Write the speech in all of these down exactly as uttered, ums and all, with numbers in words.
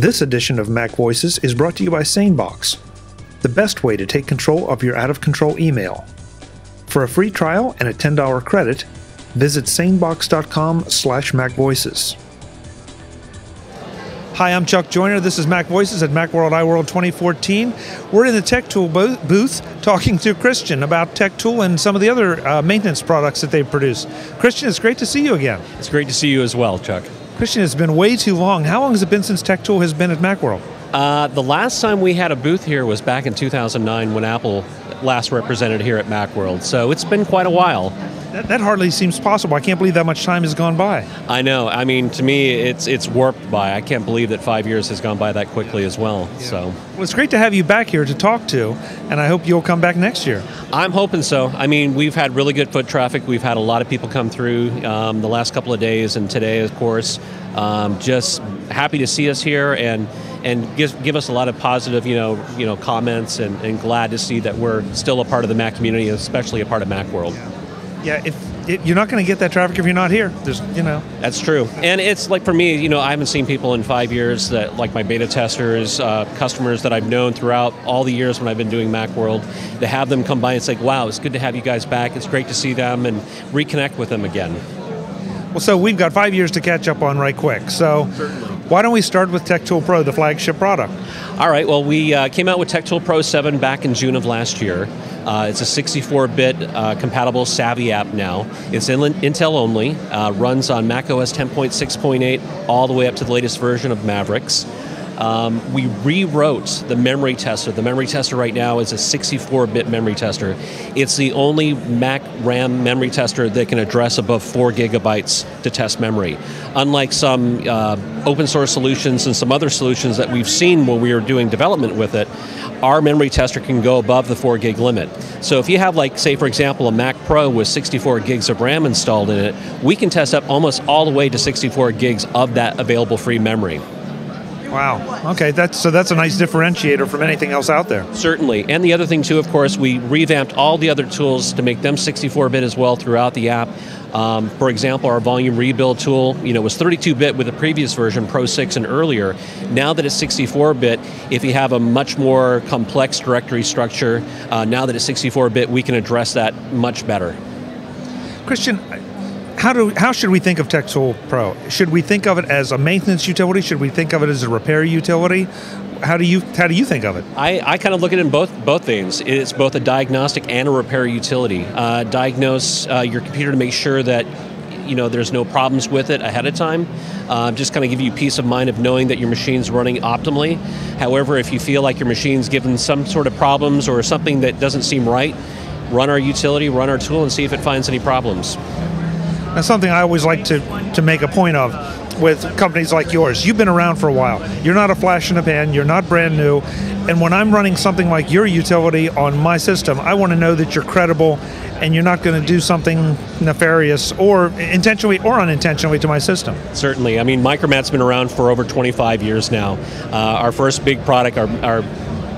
This edition of Mac Voices is brought to you by SaneBox, the best way to take control of your out-of-control email. For a free trial and a ten dollar credit, visit sanebox dot com slash Mac Voices. Hi, I'm Chuck Joyner. This is Mac Voices at Macworld iWorld twenty fourteen. We're in the TechTool bo booth talking to Christian about TechTool and some of the other uh, maintenance products that they produce. Christian, it's great to see you again. It's great to see you as well, Chuck. Christian, it's been way too long. How long has it been since TechTool has been at Macworld? Uh, the last time we had a booth here was back in two thousand nine when Apple last represented here at Macworld, so it's been quite a while. That, that hardly seems possible. I can't believe that much time has gone by. I know. I mean, to me, it's it's warped by. I can't believe that five years has gone by that quickly as well. Yeah. So, well, it's great to have you back here to talk to, and I hope you'll come back next year. I'm hoping so. I mean, we've had really good foot traffic. We've had a lot of people come through um, the last couple of days, and today, of course, um, just happy to see us here and and give, give us a lot of positive, you know, you know, comments, and, and glad to see that we're still a part of the Mac community, especially a part of Macworld. Yeah. Yeah, if, if you're not going to get that traffic if you're not here. There's, you know. That's true. And it's like for me, you know, I haven't seen people in five years that like my beta testers, uh, customers that I've known throughout all the years when I've been doing Macworld, to have them come by and say, wow, it's good to have you guys back. It's great to see them and reconnect with them again. Well, so we've got five years to catch up on right quick. So why don't we start with TechTool Pro, the flagship product? All right, well, we uh, came out with TechTool Pro seven back in June of last year. Uh, it's a sixty-four bit uh, compatible Savvy app now. It's Intel only, uh, runs on macOS ten point six point eight all the way up to the latest version of Mavericks. Um, we rewrote the memory tester. The memory tester right now is a sixty-four bit memory tester. It's the only Mac RAM memory tester that can address above four gigabytes to test memory. Unlike some uh, open source solutions and some other solutions that we've seen when we were doing development with it, our memory tester can go above the four gig limit. So if you have, like, say for example, a Mac Pro with sixty-four gigs of RAM installed in it, we can test up almost all the way to sixty-four gigs of that available free memory. Wow, okay, that's, so that's a nice differentiator from anything else out there. Certainly, and the other thing too, of course, we revamped all the other tools to make them sixty-four bit as well throughout the app. Um, for example, our volume rebuild tool, you know, was thirty-two bit with the previous version, Pro six and earlier. Now that it's sixty-four bit, if you have a much more complex directory structure, uh, now that it's sixty-four bit, we can address that much better. Christian, How, do, how should we think of TechTool Pro? Should we think of it as a maintenance utility? Should we think of it as a repair utility? How do you how do you think of it? I, I kind of look at it in both both things. It's both a diagnostic and a repair utility. Uh, diagnose uh, your computer to make sure that, you know, there's no problems with it ahead of time. Uh, just kind of give you peace of mind of knowing that your machine's running optimally. However, if you feel like your machine's given some sort of problems or something that doesn't seem right, run our utility, run our tool, and see if it finds any problems. That's something I always like to, to make a point of with companies like yours. You've been around for a while. You're not a flash in the pan. You're not brand new. And when I'm running something like your utility on my system, I want to know that you're credible and you're not going to do something nefarious or intentionally or unintentionally to my system. Certainly. I mean, Micromat's been around for over twenty-five years now. Uh, our first big product, our, our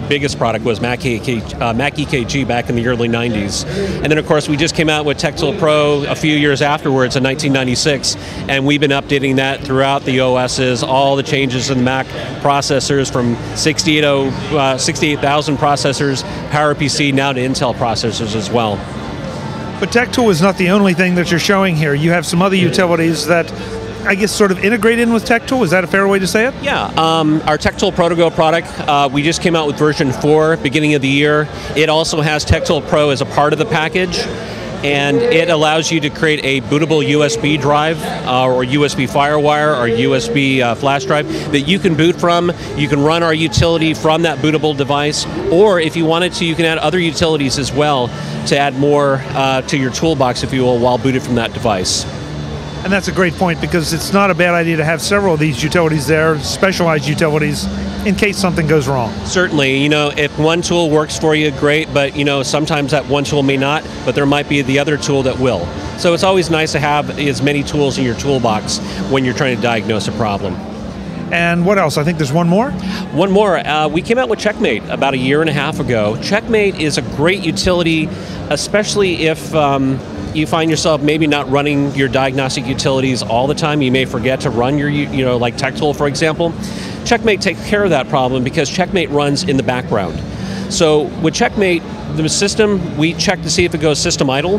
biggest product was Mac E K G, uh, Mac E K G back in the early nineties. And then, of course, we just came out with TechTool Pro a few years afterwards in nineteen ninety-six, and we've been updating that throughout the O Ss, all the changes in the Mac processors from sixty-eight thousand processors, PowerPC, now to Intel processors as well. But TechTool is not the only thing that you're showing here. You have some other utilities that, I guess, sort of integrate in with TechTool? Is that a fair way to say it? Yeah. Um, our TechTool ProtoGo product, uh, we just came out with version four, beginning of the year. It also has TechTool Pro as a part of the package, and it allows you to create a bootable U S B drive uh, or U S B FireWire or U S B uh, flash drive that you can boot from. You can run our utility from that bootable device, or if you wanted to, you can add other utilities as well to add more uh, to your toolbox, if you will, while booted from that device. And that's a great point, because it's not a bad idea to have several of these utilities there, specialized utilities, in case something goes wrong. Certainly, you know, if one tool works for you, great, but, you know, sometimes that one tool may not, but there might be the other tool that will. So it's always nice to have as many tools in your toolbox when you're trying to diagnose a problem. And what else? I think there's one more? One more. Uh, we came out with Checkmate about a year and a half ago. Checkmate is a great utility, especially if... Um, you find yourself maybe not running your diagnostic utilities all the time. You may forget to run your, you know, like TechTool, for example. Checkmate takes care of that problem because Checkmate runs in the background. So with Checkmate, the system, we check to see if it goes system idle,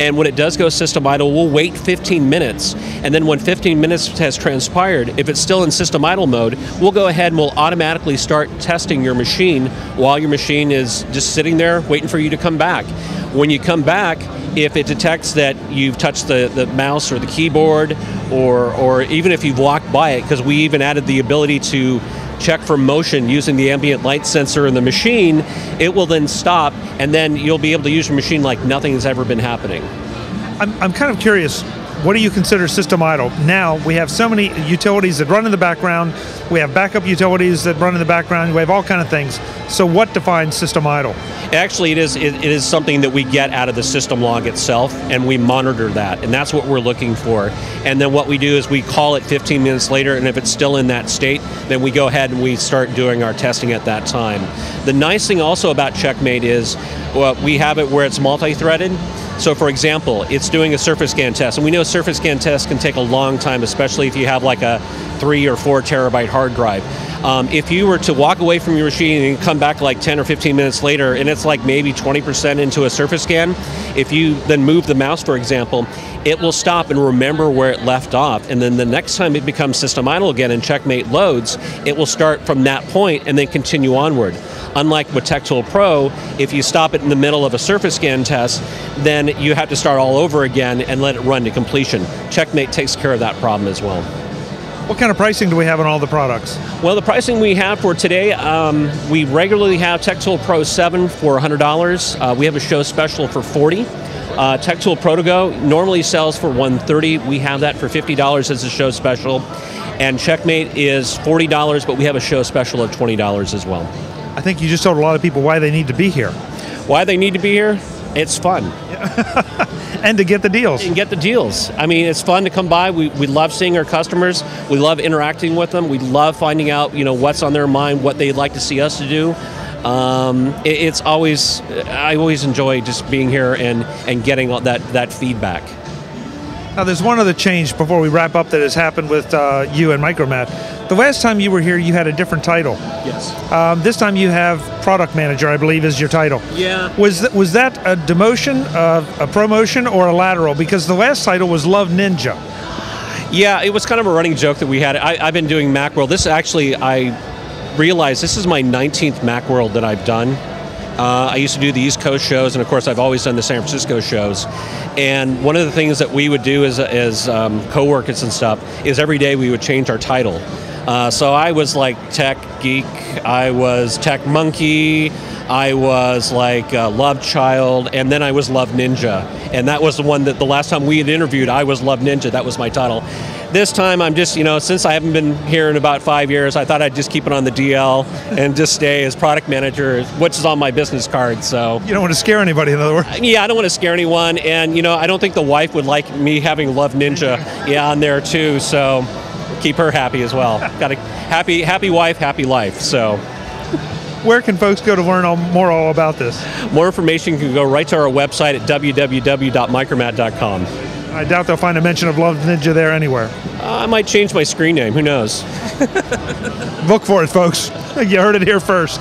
and when it does go system idle, we'll wait fifteen minutes, and then when fifteen minutes has transpired, if it's still in system idle mode, we'll go ahead and we'll automatically start testing your machine while your machine is just sitting there waiting for you to come back. When you come back, if it detects that you've touched the, the mouse or the keyboard, or, or even if you've walked by it, because we even added the ability to check for motion using the ambient light sensor in the machine, it will then stop, and then you'll be able to use your machine like nothing has ever been happening. I'm, I'm kind of curious, what do you consider system idle? Now, we have so many utilities that run in the background, we have backup utilities that run in the background, we have all kind of things. So what defines system idle? Actually, it is, it, it is something that we get out of the system log itself, and we monitor that, and that's what we're looking for. And then what we do is we call it fifteen minutes later, and if it's still in that state, then we go ahead and we start doing our testing at that time. The nice thing also about Checkmate is, well, we have it where it's multi-threaded. So for example, it's doing a surface scan test, and we know surface scan tests can take a long time, especially if you have like a three or four terabyte hard drive. Um, if you were to walk away from your machine and come back like ten or fifteen minutes later, and it's like maybe twenty percent into a surface scan, if you then move the mouse, for example, it will stop and remember where it left off, and then the next time it becomes system idle again and Checkmate loads, it will start from that point and then continue onward. Unlike with TechTool Pro, if you stop it in the middle of a surface scan test, then you have to start all over again and let it run to completion. Checkmate takes care of that problem as well. What kind of pricing do we have on all the products? Well, the pricing we have for today, um, we regularly have TechTool Pro seven for one hundred dollars. Uh, we have a show special for forty dollars. Uh, TechTool ProtoGo normally sells for one hundred thirty dollars. We have that for fifty dollars as a show special. And Checkmate is forty dollars, but we have a show special of twenty dollars as well. I think you just told a lot of people why they need to be here. Why they need to be here? It's fun. And to get the deals. And get the deals. I mean, it's fun to come by. We, we love seeing our customers. We love interacting with them. We love finding out, you know, what's on their mind, what they'd like to see us to do. Um, it, it's always, I always enjoy just being here and, and getting all that, that feedback. Now, there's one other change before we wrap up that has happened with uh, you and Micromat. The last time you were here, you had a different title. Yes. Um, this time you have Product Manager, I believe, is your title. Yeah. Was, th was that a demotion, uh, a promotion, or a lateral? Because the last title was Love Ninja. Yeah, it was kind of a running joke that we had. I, I've been doing Macworld. This actually, I realized this is my nineteenth Macworld that I've done. Uh, I used to do the East Coast shows, and of course I've always done the San Francisco shows. And one of the things that we would do as, as um, co-workers and stuff is every day we would change our title. Uh, so I was like Tech Geek, I was Tech Monkey, I was like uh, Love Child, and then I was Love Ninja. And that was the one that the last time we had interviewed, I was Love Ninja, that was my title. This time I'm just, you know, since I haven't been here in about five years, I thought I'd just keep it on the D L and just stay as product manager, which is on my business card, so. You don't want to scare anybody, in other words. Yeah, I don't want to scare anyone, and you know, I don't think the wife would like me having Love Ninja yeah, on there too, so keep her happy as well. Got a happy, happy wife, happy life, so. Where can folks go to learn all, more all about this? More information can go right to our website at w w w dot micromat dot com. I doubt they'll find a mention of Love Ninja there anywhere. Uh, I might change my screen name, who knows? Look for it, folks. You heard it here first.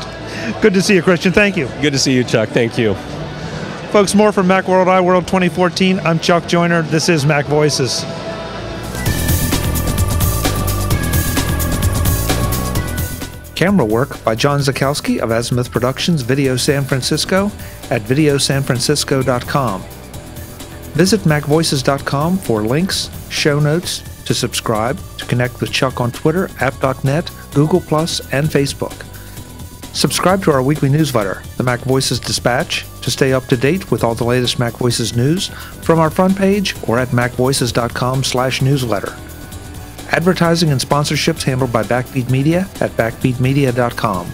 Good to see you, Christian. Thank you. Good to see you, Chuck. Thank you. Folks, more from Macworld iWorld twenty fourteen. I'm Chuck Joyner. This is Mac Voices. Camera work by John Zakowski of Azimuth Productions Video San Francisco at video san francisco dot com. Visit mac voices dot com for links, show notes, to subscribe, to connect with Chuck on Twitter, app dot net, Google plus, and Facebook. Subscribe to our weekly newsletter, the Mac Voices Dispatch, to stay up to date with all the latest Mac Voices news from our front page or at mac voices dot com slash newsletter. Advertising and sponsorships handled by Backbeat Media at backbeat media dot com.